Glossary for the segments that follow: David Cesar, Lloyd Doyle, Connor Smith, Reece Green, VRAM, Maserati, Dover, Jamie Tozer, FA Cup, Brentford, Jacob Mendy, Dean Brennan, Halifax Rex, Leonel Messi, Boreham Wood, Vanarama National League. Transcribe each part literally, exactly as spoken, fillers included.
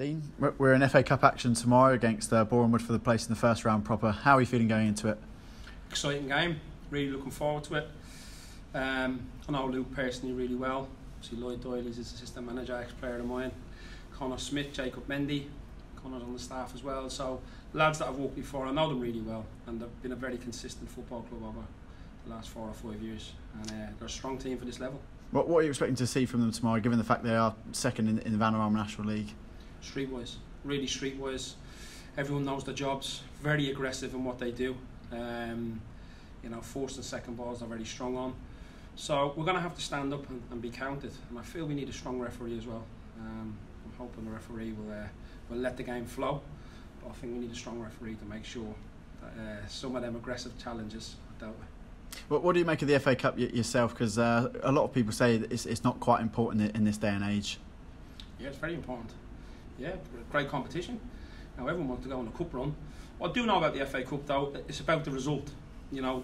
Dean, we're in F A Cup action tomorrow against uh, Boreham Wood for the place in the first round proper. How are you feeling going into it? Exciting game, really looking forward to it. Um, I know Luke personally really well. Obviously Lloyd Doyle is his assistant manager, ex-player of mine. Connor Smith, Jacob Mendy, Connor's on the staff as well. So lads that I've worked before, I know them really well, and they've been a very consistent football club over the last four or five years, and uh, they're a strong team for this level. What, what are you expecting to see from them tomorrow, given the fact they are second in, in the Vanarama National League? Streetwise, really streetwise. Everyone knows their jobs, very aggressive in what they do. Um, you know, first and second balls they're very strong on. So we're going to have to stand up and, and be counted, and I feel we need a strong referee as well. Um, I'm hoping the referee will uh, will let the game flow, but I think we need a strong referee to make sure that uh, some of them aggressive challenges are dealt with. Well, what do you make of the F A Cup yourself? Because uh, a lot of people say that it's, it's not quite important in this day and age. Yeah, it's very important. Yeah, great competition. Now everyone wants to go on a cup run. What I do know about the F A Cup though, it's about the result. You know,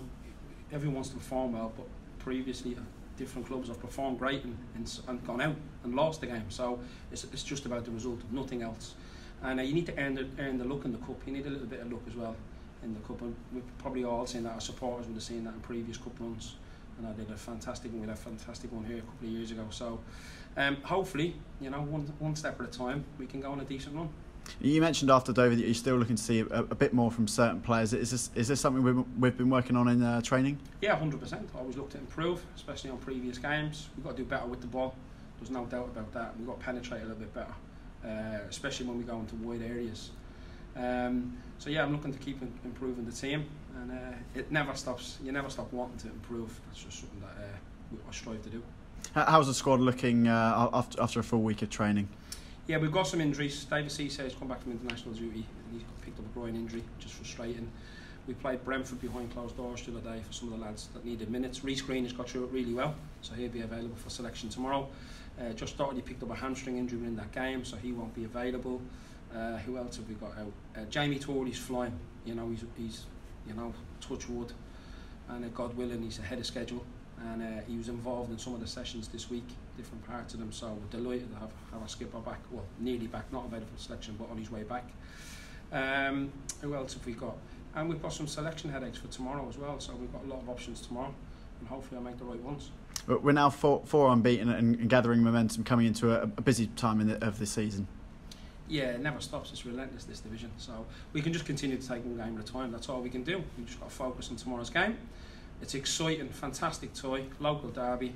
everyone wants to perform well, but previously different clubs have performed great and, and, and gone out and lost the game. So it's, it's just about the result, nothing else. And uh, you need to earn the, earn the luck in the cup. You need a little bit of luck as well in the cup, and we've probably all seen that. Our supporters would have seen that in previous cup runs. And I did a fantastic one. We had a fantastic one here a couple of years ago. So um, hopefully, you know, one, one step at a time, we can go on a decent run. You mentioned after Dover that you're still looking to see a, a bit more from certain players. Is this is this something we've, we've been working on in uh, training? Yeah, one hundred percent. I always look to improve, especially on previous games. We've got to do better with the ball. There's no doubt about that. We've got to penetrate a little bit better, uh, especially when we go into wide areas. Um, so yeah, I'm looking to keep in, improving the team, and uh, it never stops. You never stop wanting to improve. That's just something that uh, we, I strive to do. How's the squad looking uh, after, after a full week of training? Yeah, we've got some injuries. David Cesar has come back from international duty and he's picked up a groin injury, which is frustrating. We played Brentford behind closed doors the other day for some of the lads that needed minutes. Reece Green has got through it really well, so he'll be available for selection tomorrow. Uh, just thought he picked up a hamstring injury in that game, so he won't be available. Uh, who else have we got out? Uh, Jamie Tozer is flying. You know, he's, he's you know, touch wood, and uh, God willing, he's ahead of schedule. And uh, he was involved in some of the sessions this week, different parts of them. So we're delighted to have, have our skipper back. Well, nearly back, not available for selection, but on his way back. Um, who else have we got? And we've got some selection headaches for tomorrow as well. So we've got a lot of options tomorrow, and hopefully I make the right ones. But we're now four, four unbeaten and, and gathering momentum coming into a, a busy time in the, of the season. Yeah, it never stops. It's relentless, this division. So we can just continue to take one game at a time. That's all we can do. We've just got to focus on tomorrow's game. It's exciting, fantastic tie, local derby,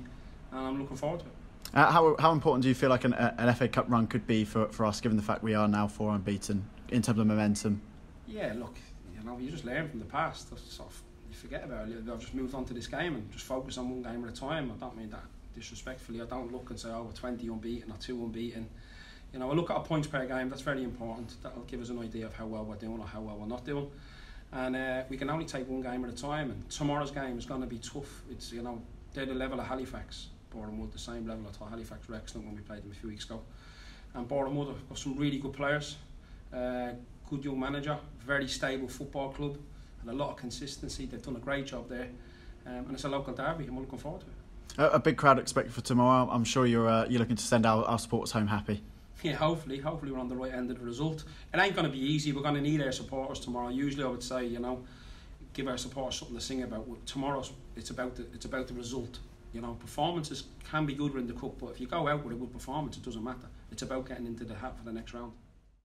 and I'm looking forward to it. Uh, how, how important do you feel like an, an F A Cup run could be for, for us, given the fact we are now four unbeaten, in terms of momentum? Yeah, look, you know, you just learn from the past. Sort of, you forget about it. I've just moved on to this game and just focus on one game at a time. I don't mean that disrespectfully. I don't look and say, oh, we're twenty unbeaten or two unbeaten. You know, I look at our points per game. That's very important. That'll give us an idea of how well we're doing or how well we're not doing. And uh, we can only take one game at a time. And tomorrow's game is going to be tough. It's, you know, they're the level of Halifax. Boreham Wood, the same level I thought Halifax Rex when we played them a few weeks ago. And Boreham Wood have got some really good players. Uh, good young manager, very stable football club, and a lot of consistency. They've done a great job there. Um, and it's a local derby, and we're looking forward to it. A, a big crowd expected for tomorrow. I'm sure you're uh, you're looking to send our, our supporters home happy. Yeah, hopefully, hopefully we're on the right end of the result. It ain't going to be easy. We're going to need our supporters tomorrow. Usually, I would say, you know, give our supporters something to sing about. Tomorrow, it's about the, it's about the result. You know, performances can be good in the cup, but if you go out with a good performance, it doesn't matter. It's about getting into the hat for the next round.